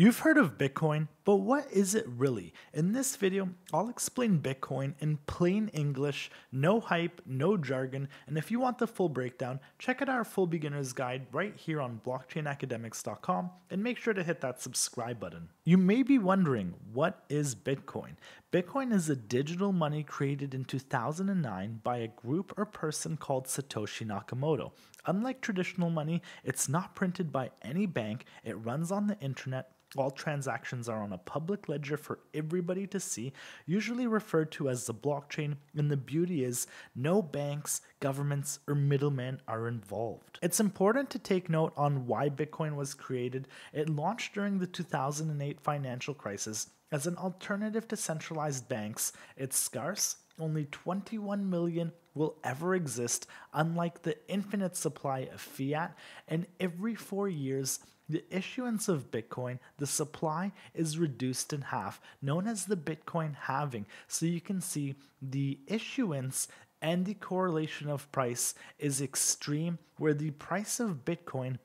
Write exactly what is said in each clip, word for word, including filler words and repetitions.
You've heard of Bitcoin, but what is it really? In this video, I'll explain Bitcoin in plain English, no hype, no jargon, and if you want the full breakdown, check out our full beginner's guide right here on blockchain academics dot com and make sure to hit that subscribe button. You may be wondering, what is Bitcoin? Bitcoin is a digital money created in two thousand nine by a group or person called Satoshi Nakamoto. Unlike traditional money, it's not printed by any bank, it runs on the internet. All transactions are on a public ledger for everybody to see, usually referred to as the blockchain, and the beauty is no banks, governments, or middlemen are involved. It's important to take note on why Bitcoin was created. It launched during the two thousand eight financial crisis as an alternative to centralized banks. It's scarce. Only twenty-one million will ever exist, unlike the infinite supply of fiat, and every four years, the issuance of Bitcoin, the supply is reduced in half, known as the Bitcoin halving. So you can see the issuance and the correlation of price is extreme, where the price of Bitcoin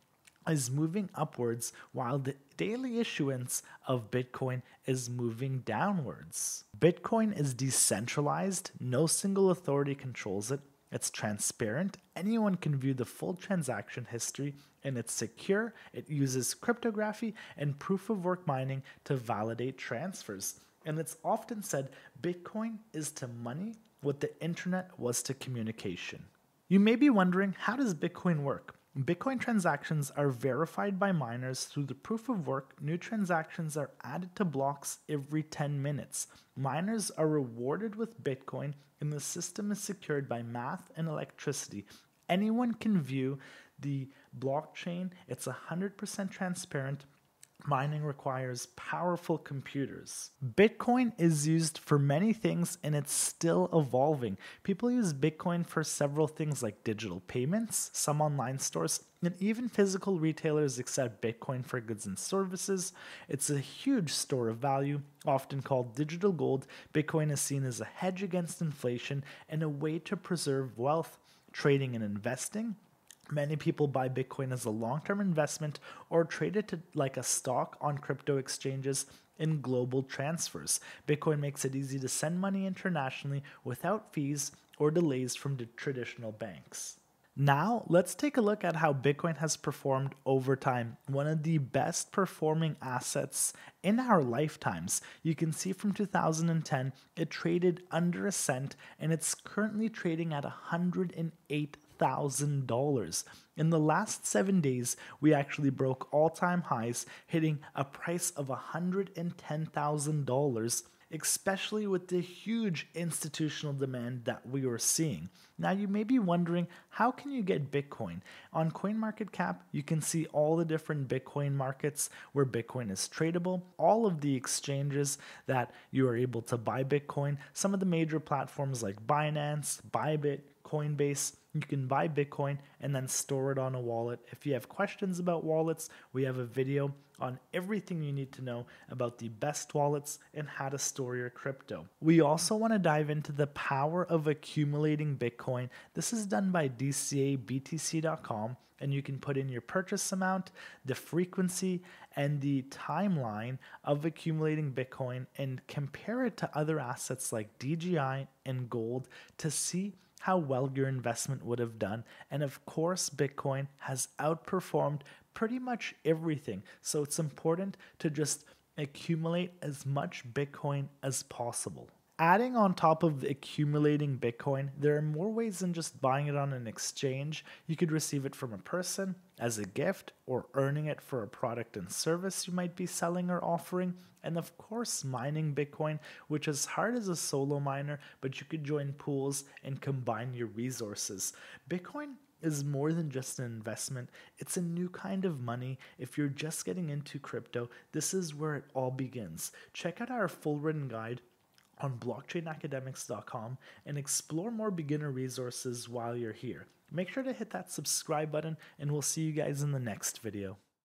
is moving upwards while the daily issuance of Bitcoin is moving downwards. Bitcoin is decentralized. No single authority controls it. It's transparent. Anyone can view the full transaction history, and it's secure. It uses cryptography and proof of work mining to validate transfers. And it's often said Bitcoin is to money what the internet was to communication. You may be wondering, how does Bitcoin work? Bitcoin transactions are verified by miners through the proof of work. New transactions are added to blocks every ten minutes. Miners are rewarded with Bitcoin, and the system is secured by math and electricity. Anyone can view the blockchain. It's one hundred percent transparent. Mining requires powerful computers. Bitcoin is used for many things, and it's still evolving. People use Bitcoin for several things like digital payments, some online stores, and even physical retailers accept Bitcoin for goods and services. It's a huge store of value, often called digital gold. Bitcoin is seen as a hedge against inflation and a way to preserve wealth. Trading and investing. Many people buy Bitcoin as a long-term investment or trade it to, like a stock on crypto exchanges in global transfers. Bitcoin makes it easy to send money internationally without fees or delays from the traditional banks. Now, let's take a look at how Bitcoin has performed over time, one of the best performing assets in our lifetimes. You can see from two thousand ten, it traded under a cent, and it's currently trading at one hundred eight thousand dollars. In the last seven days, we actually broke all-time highs, hitting a price of one hundred ten thousand dollars, especially with the huge institutional demand that we were seeing. Now, you may be wondering, how can you get Bitcoin? On CoinMarketCap, you can see all the different Bitcoin markets where Bitcoin is tradable, all of the exchanges that you are able to buy Bitcoin, some of the major platforms like Binance, Bybit, Coinbase. You can buy Bitcoin and then store it on a wallet. If you have questions about wallets, we have a video on everything you need to know about the best wallets and how to store your crypto. We also want to dive into the power of accumulating Bitcoin. This is done by D C A B T C dot com, and you can put in your purchase amount, the frequency, and the timeline of accumulating Bitcoin and compare it to other assets like D J I and gold to see how well your investment would have done. And of course, Bitcoin has outperformed pretty much everything. So it's important to just accumulate as much Bitcoin as possible. Adding on top of accumulating Bitcoin, there are more ways than just buying it on an exchange. You could receive it from a person, as a gift, or earning it for a product and service you might be selling or offering. And of course, mining Bitcoin, which is hard as a solo miner, but you could join pools and combine your resources. Bitcoin is more than just an investment. It's a new kind of money. If you're just getting into crypto, this is where it all begins. Check out our full written guide on blockchain academics dot com and explore more beginner resources while you're here. Make sure to hit that subscribe button, and we'll see you guys in the next video.